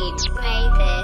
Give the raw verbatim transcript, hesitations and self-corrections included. beat, baby.